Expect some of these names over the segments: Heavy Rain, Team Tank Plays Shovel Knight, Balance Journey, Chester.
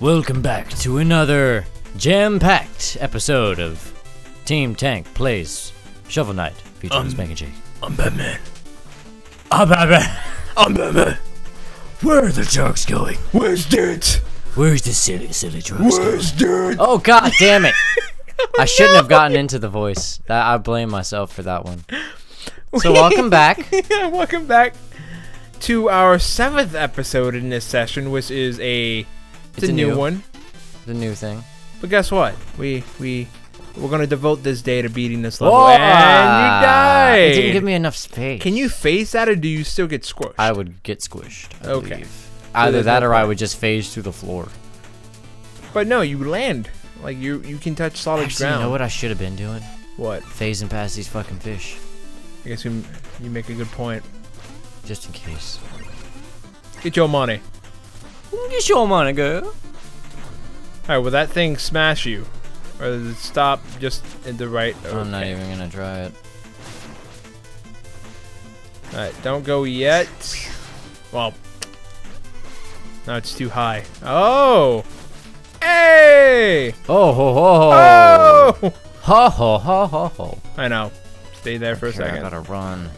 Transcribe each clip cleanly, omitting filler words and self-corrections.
Welcome back to another jam-packed episode of Team Tank Plays Shovel Knight featuring Spank n' Jake. I'm Batman. I'm Batman. I'm Batman. Where are the drugs going? Where's dirt? Where's the silly drugs? Where's dirt? Oh god damn it! I shouldn't have gotten into the voice. I blame myself for that one. So welcome back. Welcome back to our 7th episode in this session, which is a new one. The new thing. But guess what? We're gonna devote this day to beating this level. Whoa, and you died. It didn't give me enough space. Can you phase that, or do you still get squished? I would get squished. I believe. Either that, or I would just phase through the floor. But no, you land. Like you can touch solid ground. You know what I should have been doing? What? Phasing past these fucking fish. I guess you make a good point. Just in case. Get your money. Get your money, girl. All right, will that thing smash you? Or does it stop just at the right? Okay. I'm not even gonna try it. Alright, don't go yet. Well, now it's too high. Oh! Hey! Oh ho ho ho! Oh! Ho ho ho ho ho! I know. Stay there for a second. I gotta run.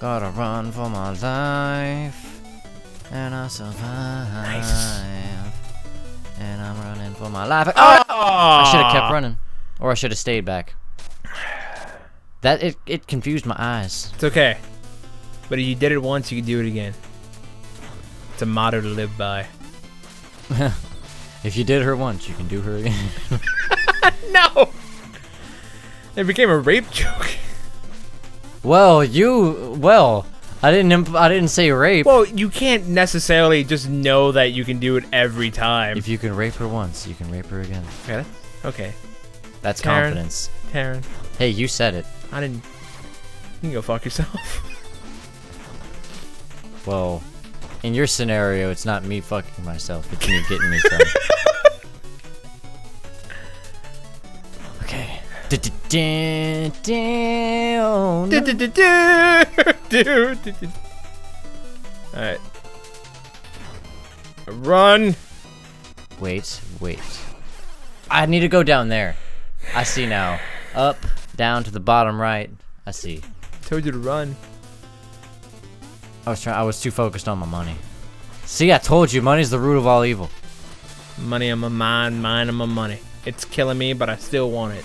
Gotta run for my life. And I survive. Nice. And I'm running for my life. Oh! I should have kept running, or I should have stayed back. That it confused my eyes. It's okay, but if you did it once, you can do it again. It's a motto to live by. If you did her once, you can do her again. No, it became a rape joke. Well, I didn't say rape. Well, you can't necessarily just know that you can do it every time. If you can rape her once, you can rape her again. Yeah, okay. That's Karen, confidence. Karen. Hey, you said it. I didn't. You can go fuck yourself. Well, in your scenario, it's not me fucking myself. It's me getting me from. Okay. Alright. Run! Wait. I need to go down there. I see now. Up, down to the bottom right. I see. Told you to run. I was too focused on my money. See, I told you, money's the root of all evil. Money on my mind, mind on my money. It's killing me, but I still want it.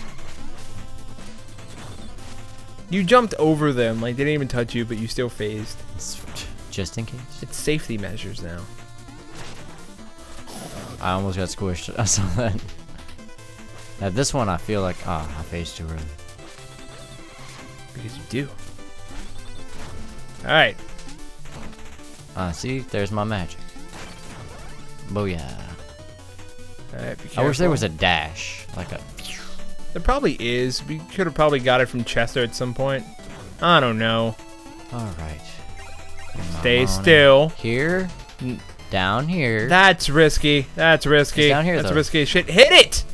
You jumped over them, like they didn't even touch you, but you still phased. Just in case. It's safety measures now. I almost got squished. I saw that. Now this one, I feel like I phased too early. Because you do. All right. See, there's my magic. Booyah! All right, be careful. I wish there was a dash, like a. There probably is. We could have probably got it from Chester at some point. I don't know. Alright. Stay still. Here. Down here. That's risky. That's risky. It's down here, That's risky as shit. Hit it!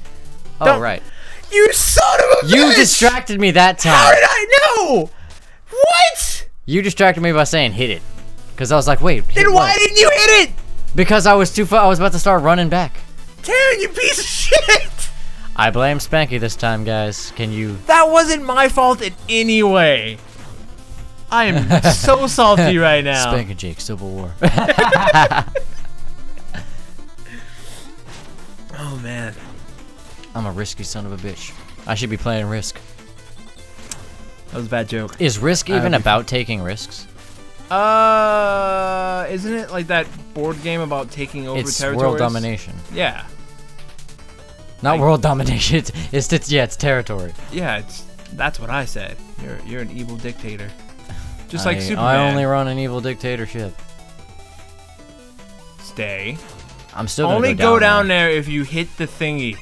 Oh, don't. Right. You son of a bitch! You distracted me that time. How did I know? What? You distracted me by saying hit it. Because I was like, wait. Then why didn't you hit it? Because I was too far. I was about to start running back. Damn, you piece of shit! I blame Spanky this time, guys. Can you... That wasn't my fault in any way. I am so salty right now. Spanky Jake, Civil War. Oh, man. I'm a risky son of a bitch. I should be playing Risk. That was a bad joke. Is Risk even about taking risks? Isn't it like that board game about taking over territories? It's world domination. Yeah. Not world domination. It's territory. Yeah, that's what I said. You're an evil dictator, just like Superman. I only run an evil dictatorship. Stay. I'm still gonna only go down there if you hit the thingy.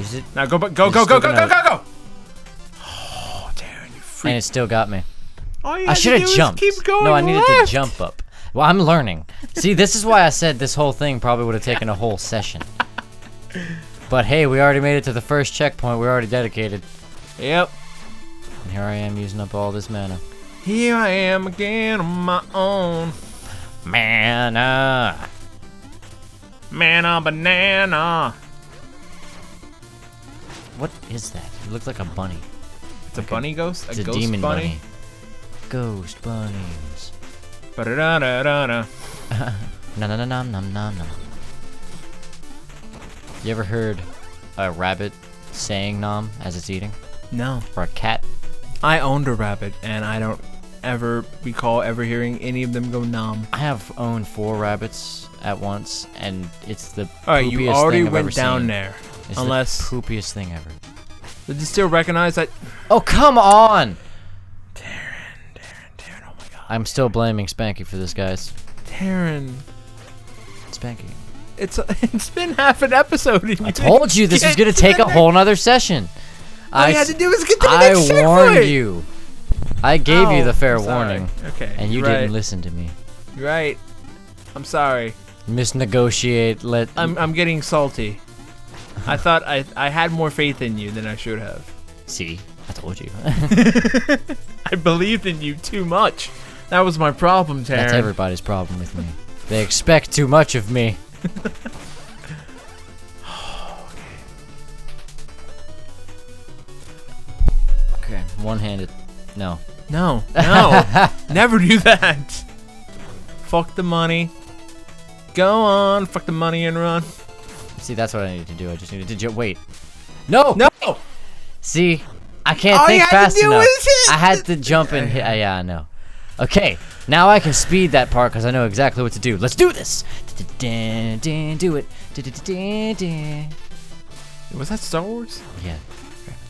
Is it now? Go! Oh, Darren, you freak! And it still got me. I should have jumped. Keep going no, I needed to jump up. Well, I'm learning. See, this is why I said this whole thing probably would have taken a whole session. But hey, we already made it to the first checkpoint. We're already dedicated. Yep. And here I am using up all this mana. Here I am again on my own. Mana. Man a banana. What is that? It looks like a bunny. It's like a bunny ghost? It's a ghost demon bunny? Ghost bunnies. Ba-da-da-da-da-da. Nom-nom-nom-nom-nom-nom. You ever heard a rabbit saying nom as it's eating? No. Or a cat? I owned a rabbit, and I don't ever recall ever hearing any of them go nom. I have owned 4 rabbits at once, and it's the poopiest thing I've ever seen. Alright, you already went down there. It's unless the poopiest thing ever. Did you still recognize that? Oh, come on! Darren, oh my god. I'm still blaming Spanky for this, guys. Darren. Spanky. It's been half an episode. I told you this was gonna take a whole nother session. All you had to do was get to the next checkpoint. I warned you. I gave you the fair warning. Okay. And you didn't listen to me. You're right. I'm sorry. Misnegotiate. I'm getting salty. I thought I had more faith in you than I should have. See, I told you. I believed in you too much. That was my problem, Taryn. That's everybody's problem with me. They expect too much of me. Okay, one-handed. No. No, no. Never do that. Fuck the money. Go on, fuck the money and run. See, that's what I needed to do. I just needed to wait. No! No! See, I can't think fast enough. I had to jump and hit. Yeah, I know. Okay, now I can speed that part because I know exactly what to do. Let's do this! Do it. Was that Star Wars? Yeah.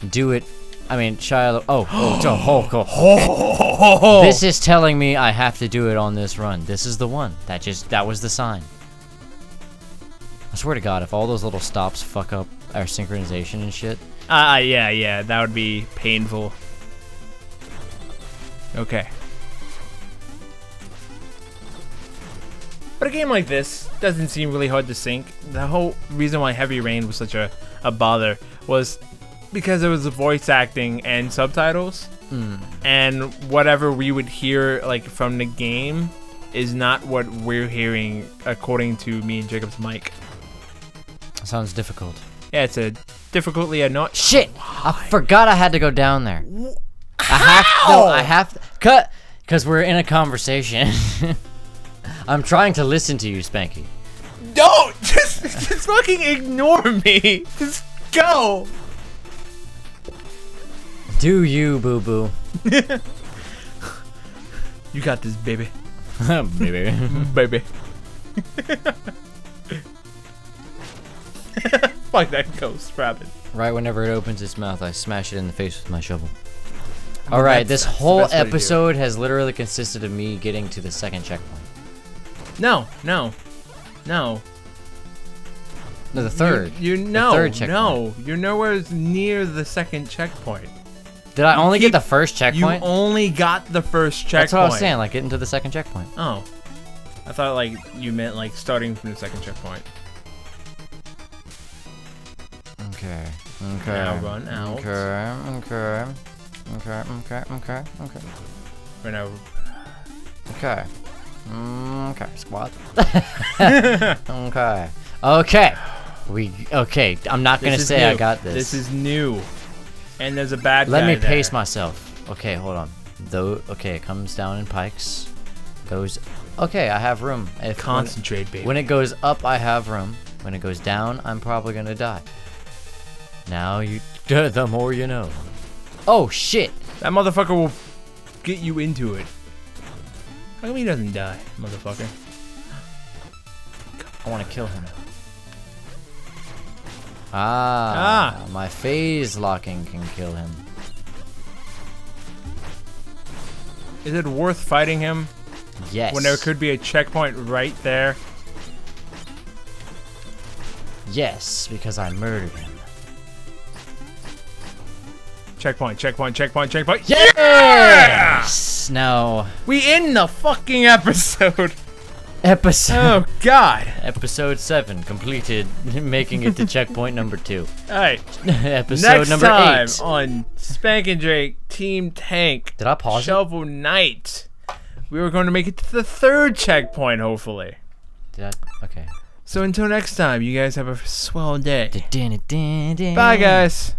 Do it. I mean, Shia. Oh, it's a Hulk. This is telling me I have to do it on this run. This is the one. That was the sign. I swear to God, if all those little stops fuck up our synchronization and shit. Yeah, that would be painful. Okay. But a game like this doesn't seem really hard to sync. The whole reason why Heavy Rain was such a bother was because it was the voice acting and subtitles. And whatever we would hear like from the game is not what we're hearing according to me and Jacob's mic. Sounds difficult. Yeah, it's a difficultly annoying. Shit! Why? I forgot I had to go down there. I have to cut because we're in a conversation. I'm trying to listen to you, Spanky. Don't just fucking ignore me. Just go. Do you, boo boo? You got this, baby. Baby, baby. Like that ghost rabbit. Right whenever it opens its mouth, I smash it in the face with my shovel. Alright, this whole episode has literally consisted of me getting to the second checkpoint. No, no, no. No, the third. No, you're nowhere near the second checkpoint. Did I only get the first checkpoint? You only got the first checkpoint. That's what I was saying, like getting to the second checkpoint. Oh. I thought like you meant like starting from the second checkpoint. Okay. Okay. Now run out. Okay. Okay. Okay. Okay. Okay. Okay. Right now. Okay. Okay. Squat. Okay. Okay. Okay. I'm not gonna say I got this. This is new. And there's a bad guy. Let me pace myself. Okay. Hold on. Though. Okay. It comes down in pikes. Goes. Okay. I have room. Concentrate, baby. When it goes up, I have room. When it goes down, I'm probably gonna die. Now you, the more you know. Oh shit! That motherfucker will get you into it. How come he doesn't die, motherfucker? I want to kill him. Ah! My phase locking can kill him. Is it worth fighting him? Yes. When there could be a checkpoint right there. Yes, because I murdered him. Checkpoint, checkpoint, checkpoint, checkpoint. Yeah! Yes! No. We in the fucking episode. Oh, God. Episode 7 completed, making it to checkpoint number 2. All right. Episode number 8. Next time on Spank n' Jake, Team Tank. Did I pause it? Shovel Knight. We were going to make it to the 3rd checkpoint, hopefully. Did I? Okay. So until next time, you guys have a swell day. Bye, guys.